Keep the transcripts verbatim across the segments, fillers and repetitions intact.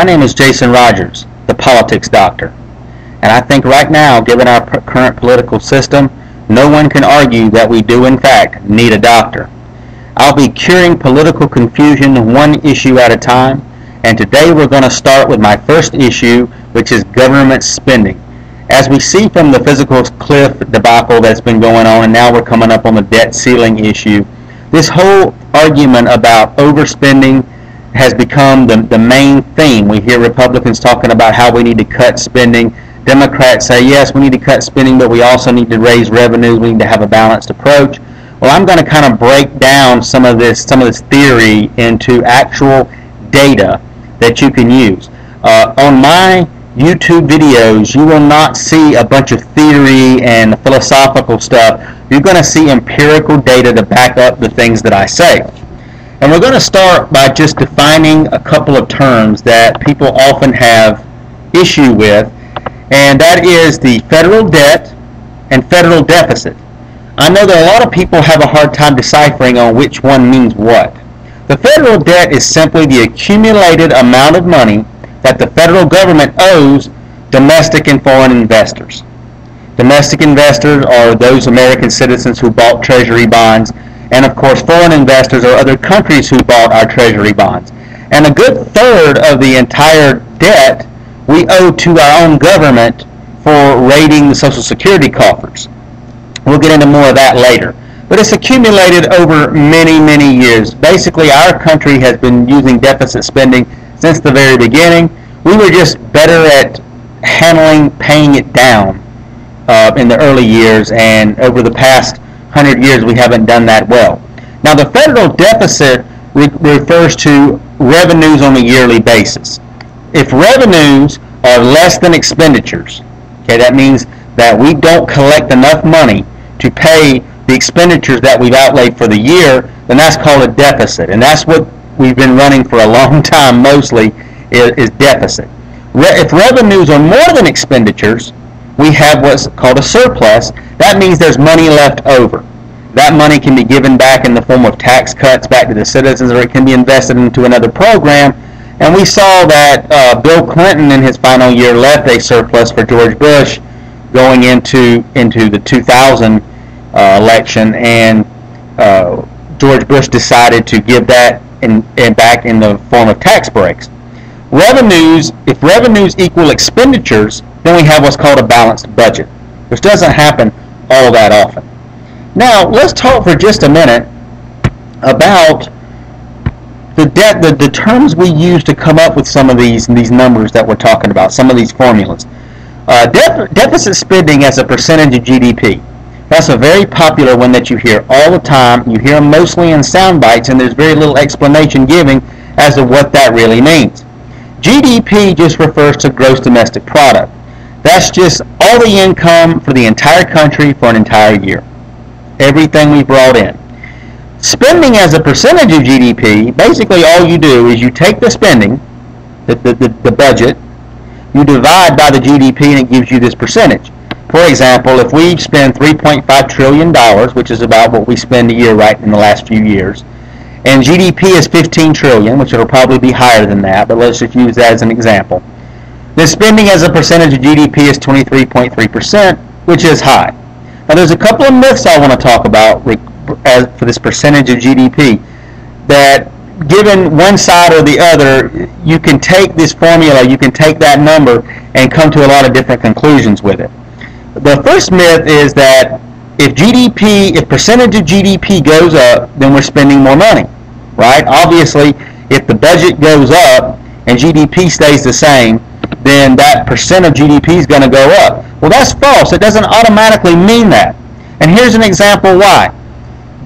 My name is Jason Rogers, the politics doctor, and I think right now, given our current political system, no one can argue that we do in fact need a doctor. I'll be curing political confusion one issue at a time, and today we're going to start with my first issue, which is government spending. As we see from the fiscal cliff debacle that's been going on, and now we're coming up on the debt ceiling issue, this whole argument about overspending has become the, the main theme. We hear Republicans talking about how we need to cut spending. Democrats say, yes, we need to cut spending, but we also need to raise revenues. We need to have a balanced approach. Well, I'm going to kind of break down some of this, some of this theory into actual data that you can use. Uh, on my YouTube videos, you will not see a bunch of theory and philosophical stuff. You're going to see empirical data to back up the things that I say. And we're going to start by just defining a couple of terms that people often have issue with, and that is the federal debt and federal deficit. I know that a lot of people have a hard time deciphering on which one means what. The federal debt is simply the accumulated amount of money that the federal government owes domestic and foreign investors. Domestic investors are those American citizens who bought Treasury bonds, and of course foreign investors are other countries who bought our treasury bonds. And a good third of the entire debt we owe to our own government for raiding the Social Security coffers. We'll get into more of that later. But it's accumulated over many, many years. Basically, our country has been using deficit spending since the very beginning. We were just better at handling paying it down uh, in the early years, and over the past hundred years we haven't done that well. Now the federal deficit re refers to revenues on a yearly basis. If revenues are less than expenditures, okay, that means that we don't collect enough money to pay the expenditures that we've outlaid for the year, then that's called a deficit. And that's what we've been running for a long time mostly, is, is deficit. Re if revenues are more than expenditures, we have what's called a surplus. That means there's money left over. That money can be given back in the form of tax cuts back to the citizens, or it can be invested into another program. And we saw that uh, Bill Clinton in his final year left a surplus for George Bush going into into the two thousand uh, election, and uh, George Bush decided to give that in, in back in the form of tax breaks. Revenues, if revenues equal expenditures, then we have what's called a balanced budget, which doesn't happen all that often. Now, let's talk for just a minute about the debt, the, the terms we use to come up with some of these, these numbers that we're talking about, some of these formulas. Uh, def, deficit spending as a percentage of G D P. That's a very popular one that you hear all the time. You hear them mostly in sound bites, and there's very little explanation given as to what that really means. G D P just refers to gross domestic product. That's just all the income for the entire country for an entire year. Everything we brought in. Spending as a percentage of G D P, basically all you do is you take the spending, the, the, the, the budget, you divide by the G D P, and it gives you this percentage. For example, if we spend three point five trillion dollars, which is about what we spend a year right in the last few years, and G D P is fifteen trillion dollars, which will probably be higher than that, but let's just use that as an example. The spending as a percentage of G D P is twenty-three point three percent, which is high. Now there's a couple of myths I want to talk about as for this percentage of G D P, that given one side or the other, you can take this formula, you can take that number and come to a lot of different conclusions with it. The first myth is that if G D P, if percentage of G D P goes up, then we're spending more money, right? Obviously, if the budget goes up and G D P stays the same, then that percent of G D P is going to go up. Well, that's false. It doesn't automatically mean that. And here's an example why.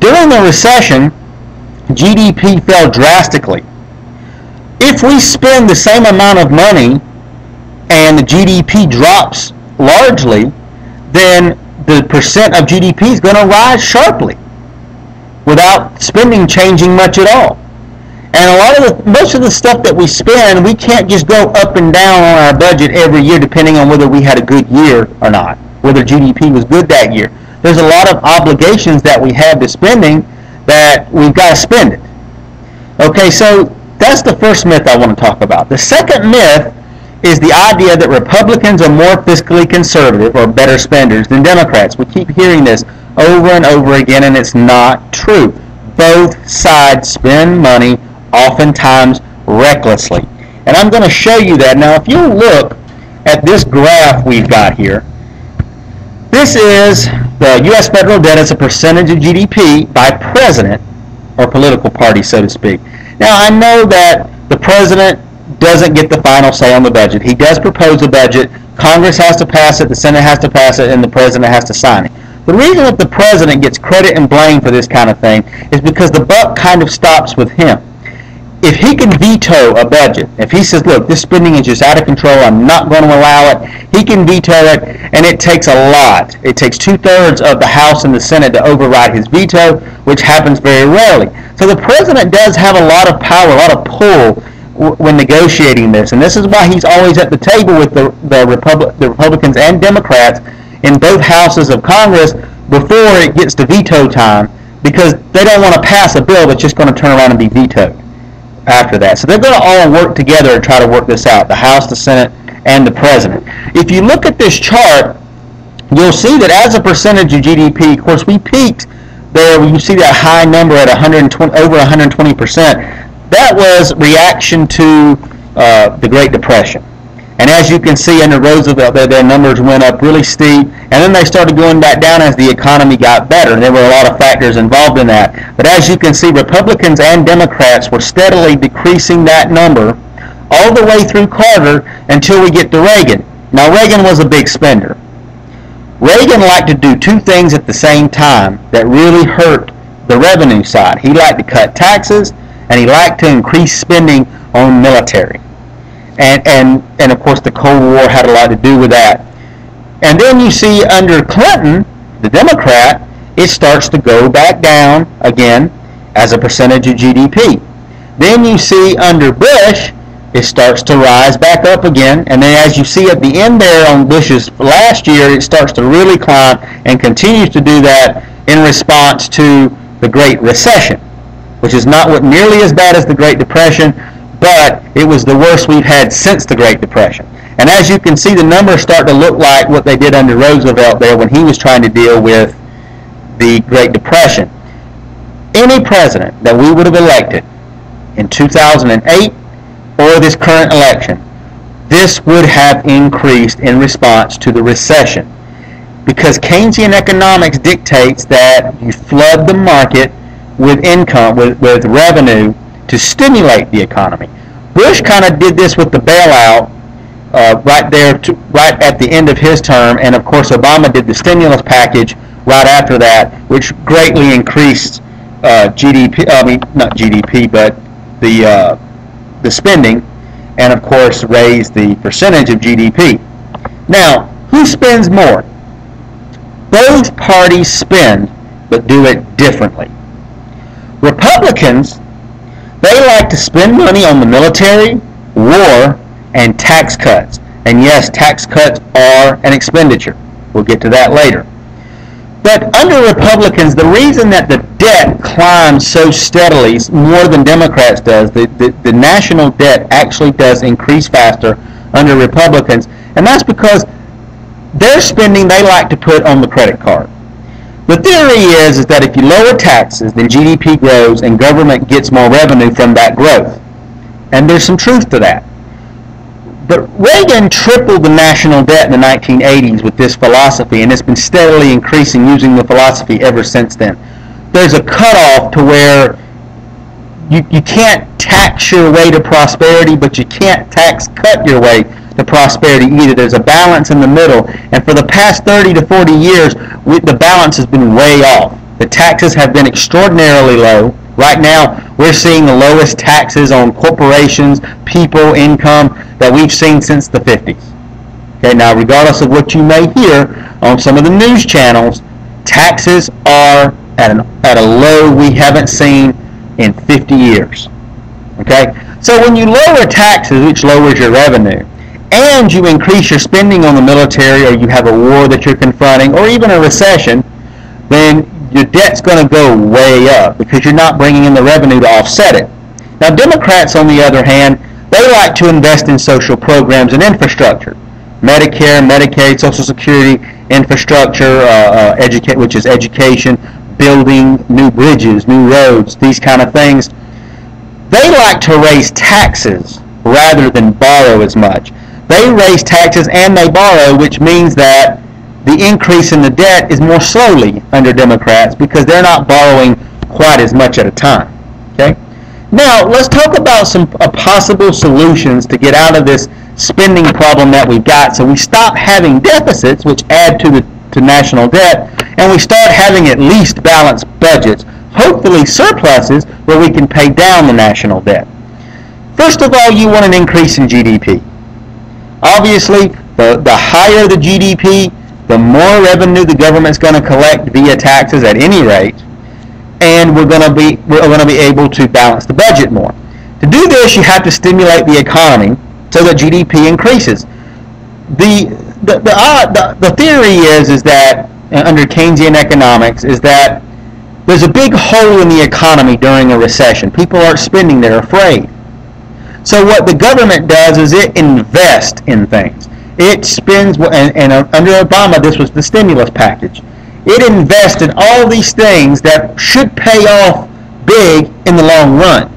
During the recession, G D P fell drastically. If we spend the same amount of money and the G D P drops largely, then the percent of G D P is going to rise sharply without spending changing much at all. And a lot of the, most of the stuff that we spend, we can't just go up and down on our budget every year depending on whether we had a good year or not, whether G D P was good that year. There's a lot of obligations that we have to spending that we've got to spend it. Okay, so That's the first myth I want to talk about. The second myth is the idea that Republicans are more fiscally conservative or better spenders than Democrats. We keep hearing this over and over again, and it's not true. Both sides spend money, oftentimes recklessly. And I'm going to show you that. Now, if you look at this graph we've got here, this is the U S federal debt as a percentage of G D P by president or political party, so to speak. Now, I know that the president doesn't get the final say on the budget. He does propose a budget. Congress has to pass it, the Senate has to pass it, and the president has to sign it. The reason that the president gets credit and blame for this kind of thing is because the buck kind of stops with him. If he can veto a budget, if he says, look, this spending is just out of control, I'm not going to allow it, he can veto it, and it takes a lot. It takes two-thirds of the House and the Senate to override his veto, which happens very rarely. So the president does have a lot of power, a lot of pull w when negotiating this, and this is why he's always at the table with the, the, Republic, the Republicans and Democrats in both houses of Congress before it gets to veto time, because they don't want to pass a bill that's just going to turn around and be vetoed after that. So they're going to all work together and try to work this out, the House, the Senate, and the President. If you look at this chart, you'll see that as a percentage of G D P, of course, we peaked there. You see that high number at one hundred twenty, over one hundred twenty percent. That was reaction to uh, the Great Depression. And as you can see under Roosevelt, their, their numbers went up really steep, and then they started going back down as the economy got better. There were a lot of factors involved in that. But as you can see, Republicans and Democrats were steadily decreasing that number all the way through Carter until we get to Reagan. Now, Reagan was a big spender. Reagan liked to do two things at the same time that really hurt the revenue side. He liked to cut taxes, and he liked to increase spending on military. And, and, and of course the Cold War had a lot to do with that. And then you see under Clinton, the Democrat, it starts to go back down again as a percentage of G D P. Then you see under Bush, it starts to rise back up again. And then as you see at the end there on Bush's last year, it starts to really climb and continues to do that in response to the Great Recession, which is not what nearly as bad as the Great Depression, but it was the worst we've had since the Great Depression. And as you can see, the numbers start to look like what they did under Roosevelt there when he was trying to deal with the Great Depression. Any president that we would have elected in two thousand eight or this current election, this would have increased in response to the recession, because Keynesian economics dictates that you flood the market with income, with, with revenue, to stimulate the economy. Bush kind of did this with the bailout uh, right there, to, right at the end of his term, and of course Obama did the stimulus package right after that, which greatly increased uh, G D P. I mean, not G D P, but the uh, the spending, and of course raised the percentage of G D P. Now, who spends more? Both parties spend, but do it differently. Republicans, they like to spend money on the military, war, and tax cuts. And yes, tax cuts are an expenditure. We'll get to that later. But under Republicans, the reason that the debt climbs so steadily, more than Democrats does, the, the, the national debt actually does increase faster under Republicans, and that's because their spending they like to put on the credit card. The theory is, is that if you lower taxes, then G D P grows and government gets more revenue from that growth. And there's some truth to that. But Reagan tripled the national debt in the nineteen eighties with this philosophy, and it's been steadily increasing using the philosophy ever since then. There's a cutoff to where you, you can't tax your way to prosperity, but you can't tax cut your way to prosperity either. There's a balance in the middle, and for the past thirty to forty years, we, the balance has been way off. The taxes have been extraordinarily low. Right now, we're seeing the lowest taxes on corporations, people, income that we've seen since the fifties. Okay, now, regardless of what you may hear on some of the news channels, taxes are at, an, at a low we haven't seen in fifty years. Okay, so when you lower taxes, which lowers your revenue, and you increase your spending on the military, or you have a war that you're confronting, or even a recession, then your debt's going to go way up because you're not bringing in the revenue to offset it. Now, Democrats, on the other hand, they like to invest in social programs and infrastructure. Medicare, Medicaid, Social Security, infrastructure, uh, uh, educate, which is education, building new bridges, new roads, these kind of things. They like to raise taxes rather than borrow as much. They raise taxes and they borrow, which means that the increase in the debt is more slowly under Democrats because they're not borrowing quite as much at a time. Okay? Now, let's talk about some uh, possible solutions to get out of this spending problem that we've got, so we stop having deficits, which add to the to national debt, and we start having at least balanced budgets, hopefully surpluses where we can pay down the national debt. First of all, you want an increase in G D P. Obviously, the, the higher the G D P, the more revenue the government's going to collect via taxes at any rate, and we're going to be we're going to be able to balance the budget more. To do this, you have to stimulate the economy so that G D P increases. The the the, uh, the, the theory is is that uh, under Keynesian economics is that there's a big hole in the economy during a recession. People aren't spending; they're afraid. So what the government does is it invests in things. It spends, and, and under Obama, this was the stimulus package. It invests in all these things that should pay off big in the long run.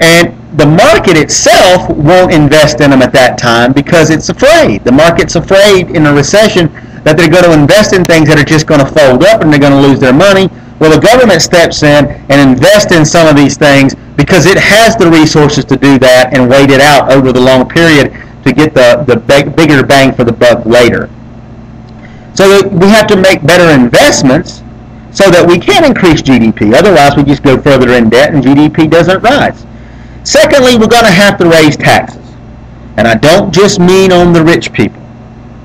And the market itself won't invest in them at that time because it's afraid. The market's afraid in a recession that they're going to invest in things that are just going to fold up and they're going to lose their money. Well, the government steps in and invests in some of these things because it has the resources to do that and wait it out over the long period to get the, the bigger bang for the buck later. So we have to make better investments so that we can increase G D P. Otherwise, we just go further in debt and G D P doesn't rise. Secondly, we're going to have to raise taxes. And I don't just mean on the rich people.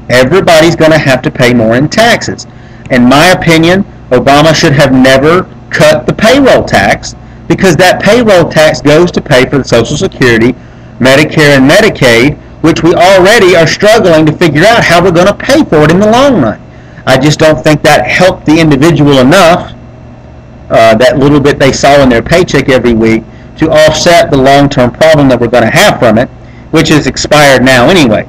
Everybody's going to have to pay more in taxes. In my opinion, Obama should have never cut the payroll tax because that payroll tax goes to pay for the Social Security, Medicare, and Medicaid, which we already are struggling to figure out how we're going to pay for it in the long run. I just don't think that helped the individual enough, uh, that little bit they saw in their paycheck every week, to offset the long-term problem that we're going to have from it, which is expired now anyway.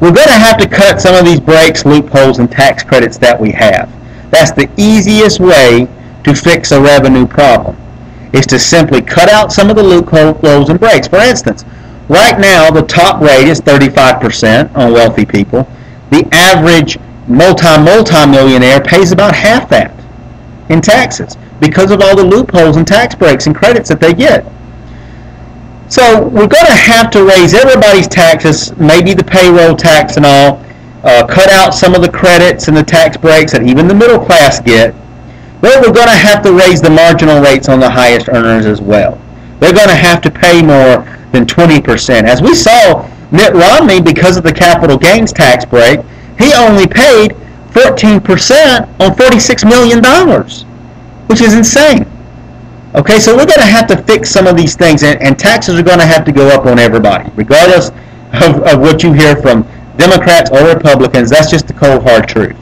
We're going to have to cut some of these breaks, loopholes, and tax credits that we have. That's the easiest way to fix a revenue problem, is to simply cut out some of the loopholes and breaks. For instance, right now, the top rate is thirty-five percent on wealthy people. The average multi-multi-millionaire pays about half that in taxes because of all the loopholes and tax breaks and credits that they get. So we're going to have to raise everybody's taxes, maybe the payroll tax and all, uh, cut out some of the credits and the tax breaks that even the middle class get. But we're going to have to raise the marginal rates on the highest earners as well. They're going to have to pay more than twenty percent. As we saw, Mitt Romney, because of the capital gains tax break, he only paid fourteen percent on forty-six million dollars, which is insane. Okay, so we're going to have to fix some of these things, and, and taxes are going to have to go up on everybody, regardless of, of what you hear from Democrats or Republicans. That's just the cold, hard truth.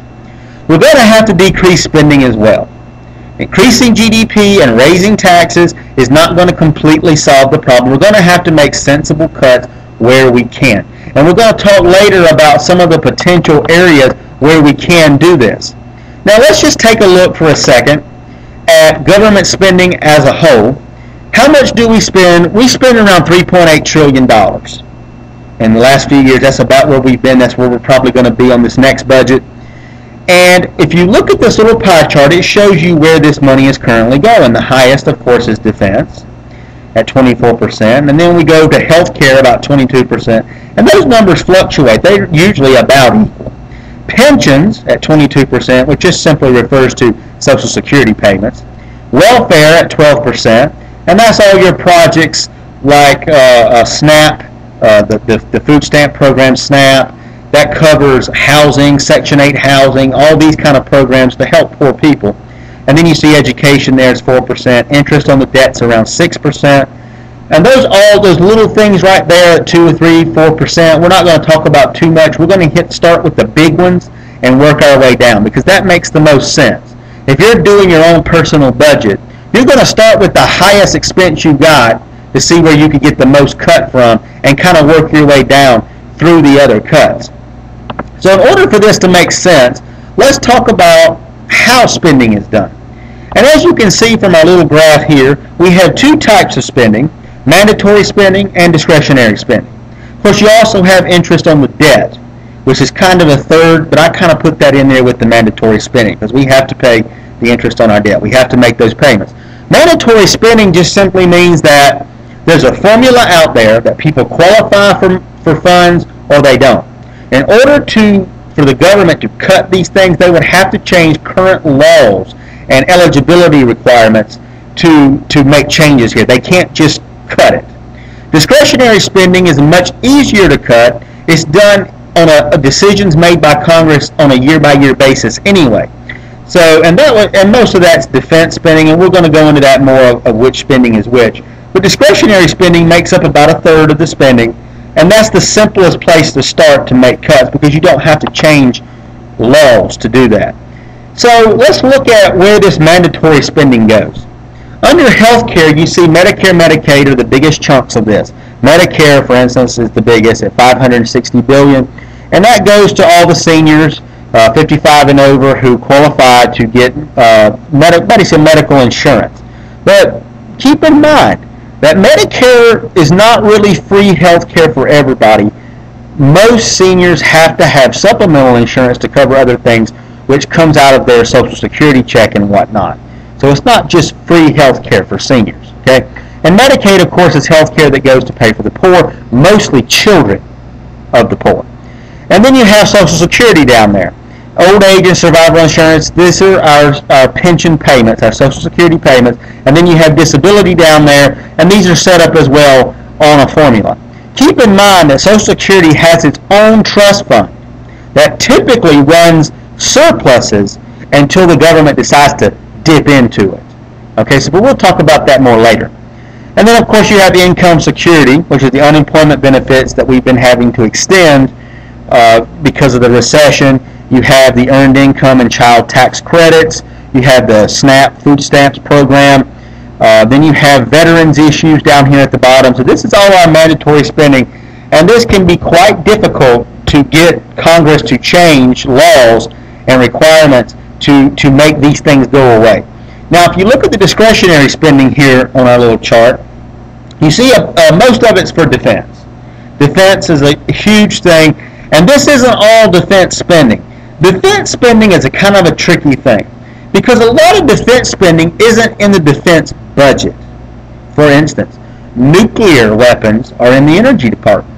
We're going to have to decrease spending as well. Increasing G D P and raising taxes is not going to completely solve the problem. We're going to have to make sensible cuts where we can. And we're going to talk later about some of the potential areas where we can do this. Now let's just take a look for a second at government spending as a whole. How much do we spend? We spend around three point eight trillion dollars. In the last few years, that's about where we've been. That's where we're probably going to be on this next budget. And if you look at this little pie chart, it shows you where this money is currently going. The highest, of course, is defense at twenty-four percent. And then we go to health care, about twenty-two percent. And those numbers fluctuate. They're usually about equal. Pensions at twenty-two percent, which just simply refers to Social Security payments. Welfare at twelve percent. And that's all your projects like uh, uh, SNAP, uh, the, the, the food stamp program, SNAP. That covers housing, Section eight housing, all these kind of programs to help poor people. And then you see education there is four percent, interest on the debt's around six percent. And those all those little things right there at two or three, four percent, we're not going to talk about too much. We're going to hit start with the big ones and work our way down because that makes the most sense. If you're doing your own personal budget, you're going to start with the highest expense you got to see where you can get the most cut from and kind of work your way down through the other cuts. So in order for this to make sense, let's talk about how spending is done. And as you can see from our little graph here, we have two types of spending: mandatory spending and discretionary spending. Of course, you also have interest on the debt, which is kind of a third, but I kind of put that in there with the mandatory spending because we have to pay the interest on our debt. We have to make those payments. Mandatory spending just simply means that there's a formula out there that people qualify for, for funds or they don't. In order to, for the government to cut these things, they would have to change current laws and eligibility requirements to, to make changes here. They can't just cut it. Discretionary spending is much easier to cut. It's done on a, a decisions made by Congress on a year-by-year basis anyway. So, and that was, and most of that's defense spending, and we're going to go into that more of, of which spending is which. But discretionary spending makes up about a third of the spending, and that's the simplest place to start to make cuts because you don't have to change laws to do that. So let's look at where this mandatory spending goes. Under health care, you see Medicare, Medicaid are the biggest chunks of this. Medicare, for instance, is the biggest at five hundred sixty billion dollars, and that goes to all the seniors uh, fifty-five and over who qualify to get uh, med medicine, medical insurance. But keep in mind that Medicare is not really free health care for everybody. Most seniors have to have supplemental insurance to cover other things, which comes out of their Social Security check and whatnot. So it's not just free health care for seniors, okay? And Medicaid, of course, is health care that goes to pay for the poor, mostly children of the poor. And then you have Social Security down there. Old age and survival insurance, these are our, our pension payments, our Social Security payments. And then you have disability down there, and these are set up as well on a formula. Keep in mind that Social Security has its own trust fund that typically runs surpluses until the government decides to dip into it. Okay, so but we'll talk about that more later. And then, of course, you have the income security, which is the unemployment benefits that we've been having to extend uh, because of the recession. You have the earned income and child tax credits. You have the SNAP food stamps program. Uh, then you have veterans issues down here at the bottom. So this is all our mandatory spending, and this can be quite difficult to get Congress to change laws and requirements to, to make these things go away. Now, if you look at the discretionary spending here on our little chart, you see a, uh, most of it's for defense. Defense is a huge thing, and this isn't all defense spending. Defense spending is a kind of a tricky thing because a lot of defense spending isn't in the defense budget. For instance, nuclear weapons are in the Energy Department.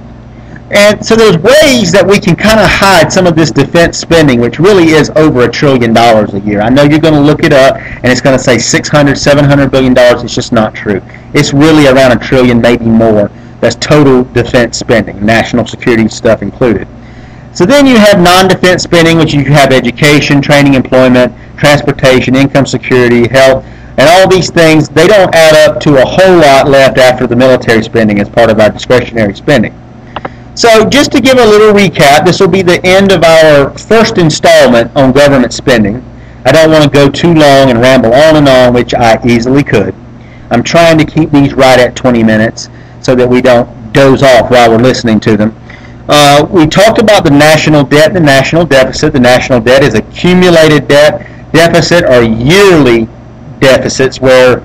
And so there's ways that we can kind of hide some of this defense spending, which really is over a trillion dollars a year. I know you're going to look it up, and it's going to say six hundred, seven hundred billion dollars. It's just not true. It's really around a trillion, maybe more. That's total defense spending, national security stuff included. So then you have non-defense spending, which you have education, training, employment, transportation, income security, health, and all these things. They don't add up to a whole lot left after the military spending as part of our discretionary spending. So just to give a little recap, this will be the end of our first installment on government spending. I don't want to go too long and ramble on and on, which I easily could. I'm trying to keep these right at twenty minutes so that we don't doze off while we're listening to them. Uh, we talked about the national debt, the national deficit. The national debt is accumulated debt. Deficit are yearly deficits where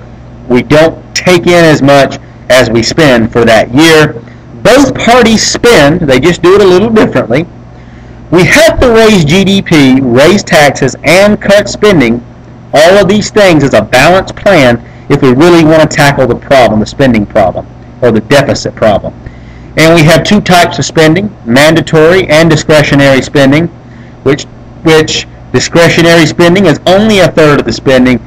we don't take in as much as we spend for that year. Both parties spend, they just do it a little differently. We have to raise G D P, raise taxes, and cut spending. All of these things is a balanced plan if we really want to tackle the problem, the spending problem, or the deficit problem. And we have two types of spending, mandatory and discretionary spending, which, which discretionary spending is only a third of the spending,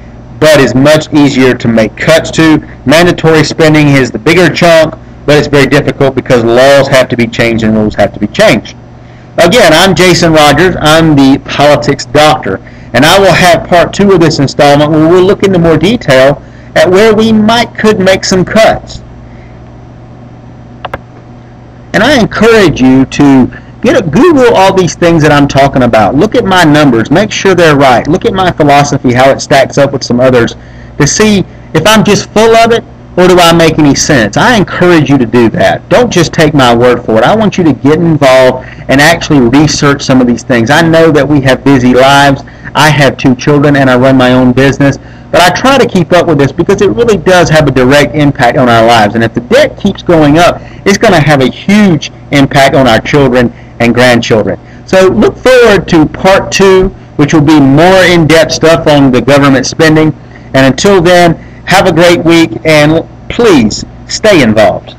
but is much easier to make cuts to. Mandatory spending is the bigger chunk, but it's very difficult because laws have to be changed and rules have to be changed. Again, I'm Jason Rogers. I'm the politics doctor, and I will have part two of this installment where we'll look into more detail at where we might could make some cuts. And I encourage you to get a, Google all these things that I'm talking about. Look at my numbers. Make sure they're right. Look at my philosophy, how it stacks up with some others, to see if I'm just full of it or do I make any sense? I encourage you to do that. Don't just take my word for it. I want you to get involved and actually research some of these things. I know that we have busy lives. I have two children and I run my own business, but I try to keep up with this because it really does have a direct impact on our lives. And if the debt keeps going up, it's going to have a huge impact on our children and grandchildren. So look forward to part two, which will be more in-depth stuff on the government spending. And until then, have a great week, and please stay involved.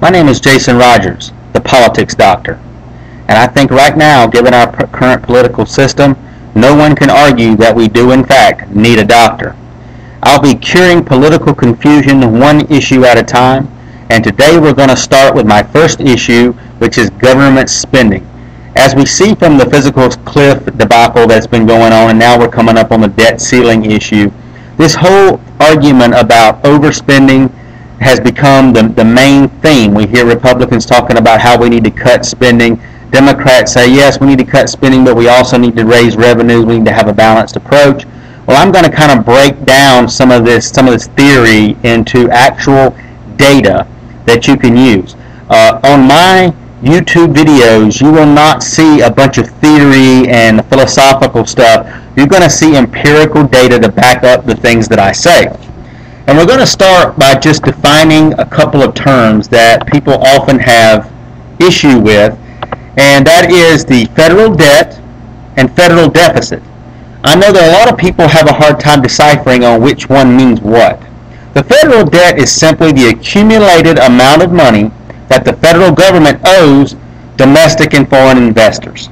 My name is Jason Rogers, the politics doctor, and I think right now, given our current political system, no one can argue that we do in fact need a doctor. I'll be curing political confusion one issue at a time, and today we're going to start with my first issue, which is government spending. As we see from the fiscal cliff debacle that's been going on, and now we're coming up on the debt ceiling issue, this whole argument about overspending has become the, the main theme. We hear Republicans talking about how we need to cut spending. Democrats say, yes, we need to cut spending, but we also need to raise revenues. We need to have a balanced approach. Well, I'm going to kind of break down some of this, some of this theory into actual data that you can use. Uh, on my YouTube videos, you will not see a bunch of theory and philosophical stuff. You're going to see empirical data to back up the things that I say. And we're going to start by just defining a couple of terms that people often have issue with, and that is the federal debt and federal deficit. I know that a lot of people have a hard time deciphering on which one means what. The federal debt is simply the accumulated amount of money that the federal government owes domestic and foreign investors.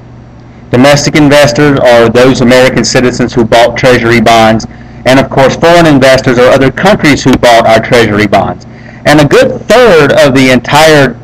Domestic investors are those American citizens who bought treasury bonds, and of course foreign investors are other countries who bought our treasury bonds. And a good third of the entire